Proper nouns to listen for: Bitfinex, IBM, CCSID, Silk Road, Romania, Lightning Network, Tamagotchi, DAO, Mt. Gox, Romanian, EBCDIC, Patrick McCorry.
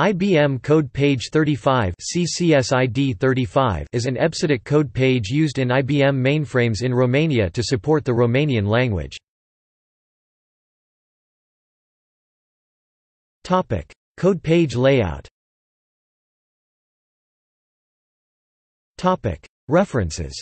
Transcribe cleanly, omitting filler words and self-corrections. IBM Code Page 35 (CCSID 35) is an EBCDIC code page used in IBM mainframes in Romania to support the Romanian language. Topic: Code page layout. Topic: References.